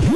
You